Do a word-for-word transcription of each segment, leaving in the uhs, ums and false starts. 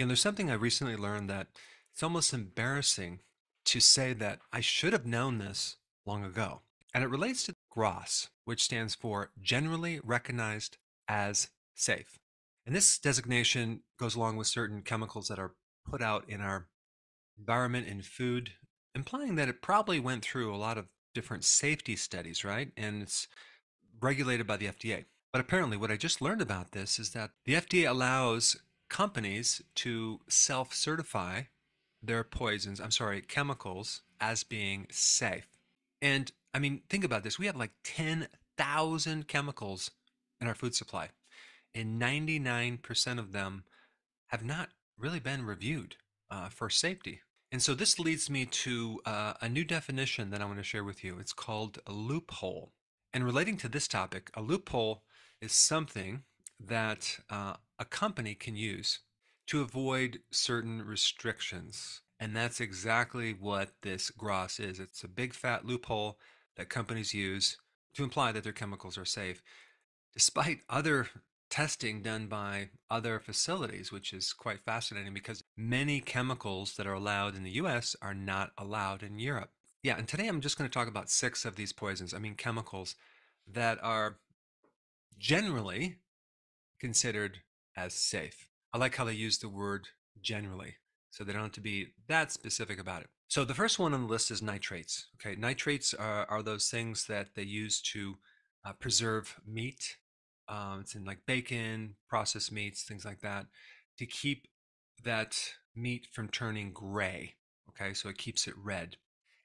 You know, there's something I recently learned that it's almost embarrassing to say that I should have known this long ago. And it relates to GRAS, which stands for Generally Recognized as Safe. And this designation goes along with certain chemicals that are put out in our environment and food, implying that it probably went through a lot of different safety studies, right? And it's regulated by the F D A. But apparently what I just learned about this is that the F D A allows companies to self-certify their poisons, I'm sorry, chemicals as being safe. And I mean, think about this. We have like ten thousand chemicals in our food supply, and ninety-nine percent of them have not really been reviewed uh, for safety. And so this leads me to uh, a new definition that I want to share with you. It's called a loophole. And relating to this topic, a loophole is something that uh, a company can use to avoid certain restrictions. And that's exactly what this GRAS is. It's a big fat loophole that companies use to imply that their chemicals are safe, despite other testing done by other facilities, which is quite fascinating because many chemicals that are allowed in the U S are not allowed in Europe. Yeah, and today I'm just going to talk about six of these poisons, I mean chemicals, that are generally considered as safe. I like how they use the word generally, so they don't have to be that specific about it. So the first one on the list is nitrates. Okay, nitrates are, are those things that they use to uh, preserve meat. Um, it's in like bacon, processed meats, things like that, to keep that meat from turning gray. Okay, so it keeps it red.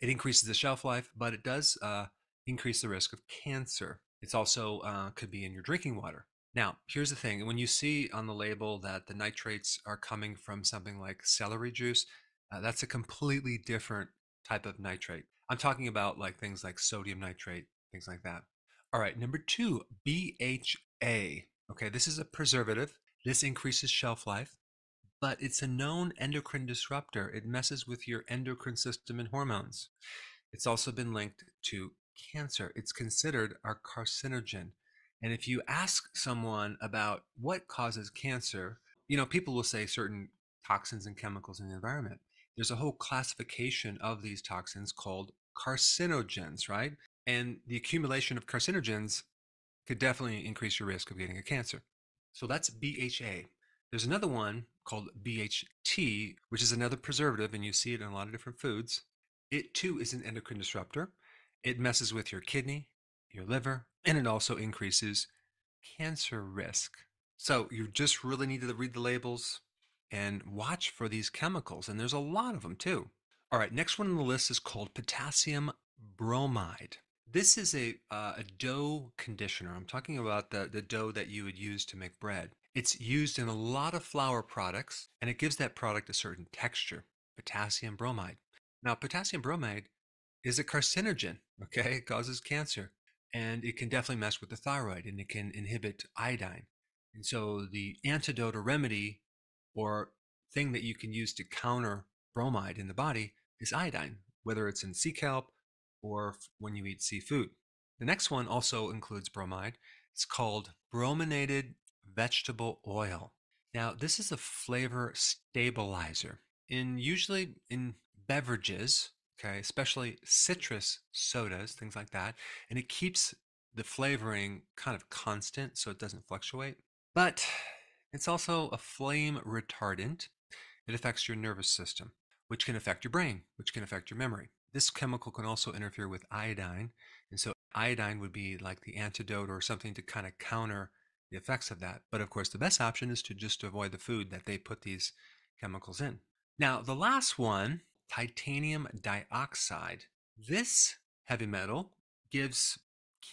It increases the shelf life, but it does uh, increase the risk of cancer. It's also uh, could be in your drinking water. Now, here's the thing. When you see on the label that the nitrates are coming from something like celery juice, uh, that's a completely different type of nitrate. I'm talking about like things like sodium nitrate, things like that. All right, number two, B H A. Okay, this is a preservative. This increases shelf life, but it's a known endocrine disruptor. It messes with your endocrine system and hormones. It's also been linked to cancer. It's considered a carcinogen. And if you ask someone about what causes cancer, you know, people will say certain toxins and chemicals in the environment. There's a whole classification of these toxins called carcinogens, right? And the accumulation of carcinogens could definitely increase your risk of getting a cancer. So that's B H A. There's another one called B H T, which is another preservative, and you see it in a lot of different foods. It too is an endocrine disruptor. It messes with your kidney, your liver, and it also increases cancer risk. So you just really need to read the labels and watch for these chemicals, and there's a lot of them too. All right, next one on the list is called potassium bromide. This is a, uh, a dough conditioner. I'm talking about the, the dough that you would use to make bread. It's used in a lot of flour products, and it gives that product a certain texture, potassium bromide. Now, potassium bromide is a carcinogen, okay? It causes cancer. And it can definitely mess with the thyroid, and it can inhibit iodine. And so the antidote or remedy or thing that you can use to counter bromide in the body is iodine, whether it's in sea kelp or when you eat seafood. The next one also includes bromide. It's called brominated vegetable oil. Now, this is a flavor stabilizer in usually in beverages, okay, especially citrus sodas, things like that, and it keeps the flavoring kind of constant so it doesn't fluctuate. But it's also a flame retardant. It affects your nervous system, which can affect your brain, which can affect your memory. This chemical can also interfere with iodine, and so iodine would be like the antidote or something to kind of counter the effects of that. But of course, the best option is to just avoid the food that they put these chemicals in. Now, the last one, titanium dioxide. This heavy metal gives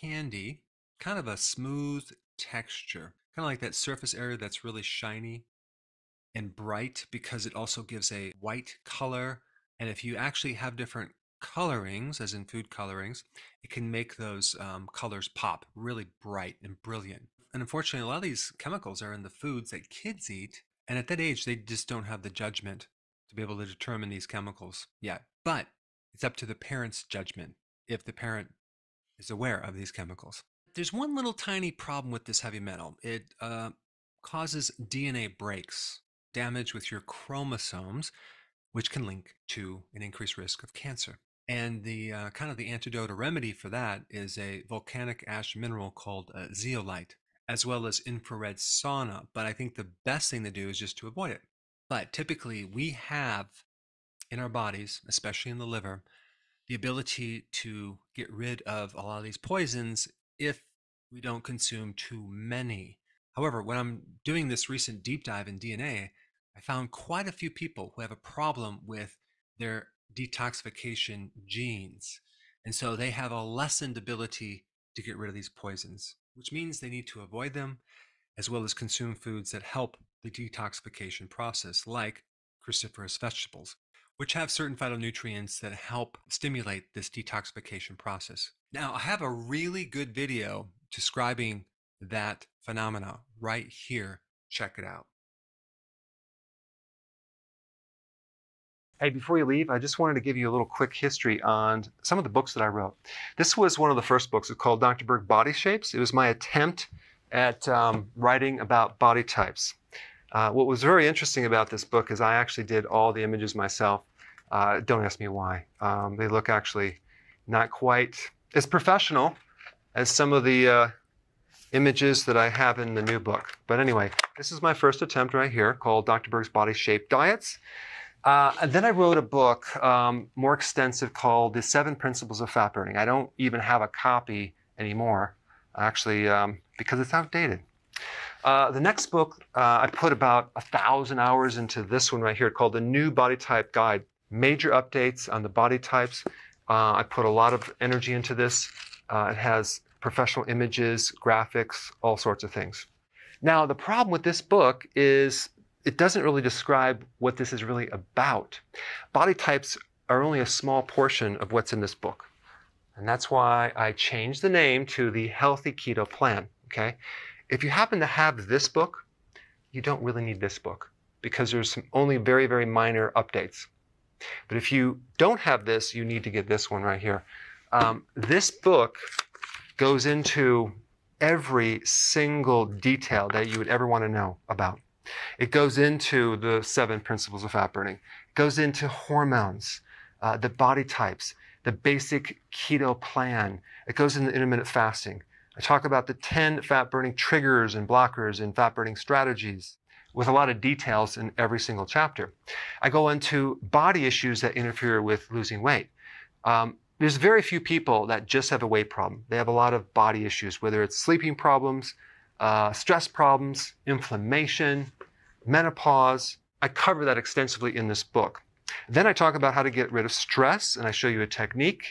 candy kind of a smooth texture, kind of like that surface area that's really shiny and bright, because it also gives a white color. And if you actually have different colorings, as in food colorings, it can make those um, colors pop really bright and brilliant. And unfortunately, a lot of these chemicals are in the foods that kids eat. And at that age, they just don't have the judgment to be able to determine these chemicals yet. But it's up to the parent's judgment if the parent is aware of these chemicals. There's one little tiny problem with this heavy metal. It uh, causes D N A breaks. damage with your chromosomes, which can link to an increased risk of cancer. And the uh, kind of the antidote or remedy for that is a volcanic ash mineral called uh, zeolite, as well as infrared sauna. But I think the best thing to do is just to avoid it. But typically we have in our bodies, especially in the liver, the ability to get rid of a lot of these poisons if we don't consume too many. However, when I'm doing this recent deep dive in D N A, I found quite a few people who have a problem with their detoxification genes. And so they have a lessened ability to get rid of these poisons, which means they need to avoid them as well as consume foods that help the detoxification process, like cruciferous vegetables, which have certain phytonutrients that help stimulate this detoxification process. Now, I have a really good video describing that phenomena right here. Check it out. Hey, before you leave, I just wanted to give you a little quick history on some of the books that I wrote. This was one of the first books. It's called Doctor Berg Body Shapes. It was my attempt at um, writing about body types. Uh, what was very interesting about this book is I actually did all the images myself. Uh, don't ask me why. Um, they look actually not quite as professional as some of the uh, images that I have in the new book. But anyway, this is my first attempt right here called Doctor Berg's Body Shape Diets. Uh, and then I wrote a book, um, more extensive, called The Seven Principles of Fat Burning. I don't even have a copy anymore, actually, um, because it's outdated. Uh, the next book, uh, I put about a thousand hours into this one right here called The New Body Type Guide. Major updates on the body types. Uh, I put a lot of energy into this. Uh, it has professional images, graphics, all sorts of things. Now, the problem with this book is it doesn't really describe what this is really about. Body types are only a small portion of what's in this book. And that's why I changed the name to the Healthy Keto Plan, okay? If you happen to have this book, you don't really need this book because there's some only very, very minor updates. But if you don't have this, you need to get this one right here. Um, this book goes into every single detail that you would ever want to know about. It goes into the seven principles of fat burning. It goes into hormones, uh, the body types, the basic keto plan. It goes into intermittent fasting. I talk about the ten fat burning triggers and blockers and fat burning strategies with a lot of details in every single chapter. I go into body issues that interfere with losing weight. Um, there's very few people that just have a weight problem. They have a lot of body issues, whether it's sleeping problems, Uh, stress problems, inflammation, menopause. I cover that extensively in this book. Then I talk about how to get rid of stress, and I show you a technique.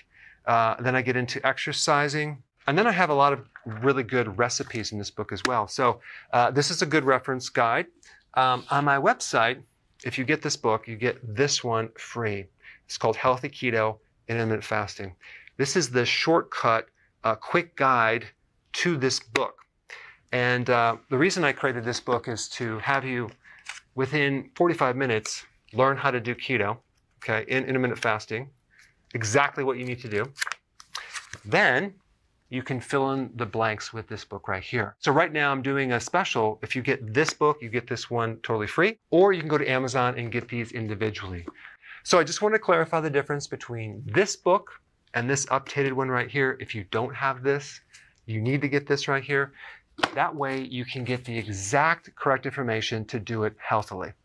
Uh, then I get into exercising. And then I have a lot of really good recipes in this book as well. So uh, this is a good reference guide. Um, on my website, if you get this book, you get this one free. It's called Healthy Keto and Intermittent Fasting. This is the shortcut, uh, quick guide to this book. And uh, the reason I created this book is to have you, within forty-five minutes, learn how to do keto, okay, in intermittent fasting, exactly what you need to do. Then you can fill in the blanks with this book right here. So right now I'm doing a special. If you get this book, you get this one totally free, or you can go to Amazon and get these individually. So I just want to clarify the difference between this book and this updated one right here. If you don't have this, you need to get this right here. That way you can get the exact correct information to do it healthily.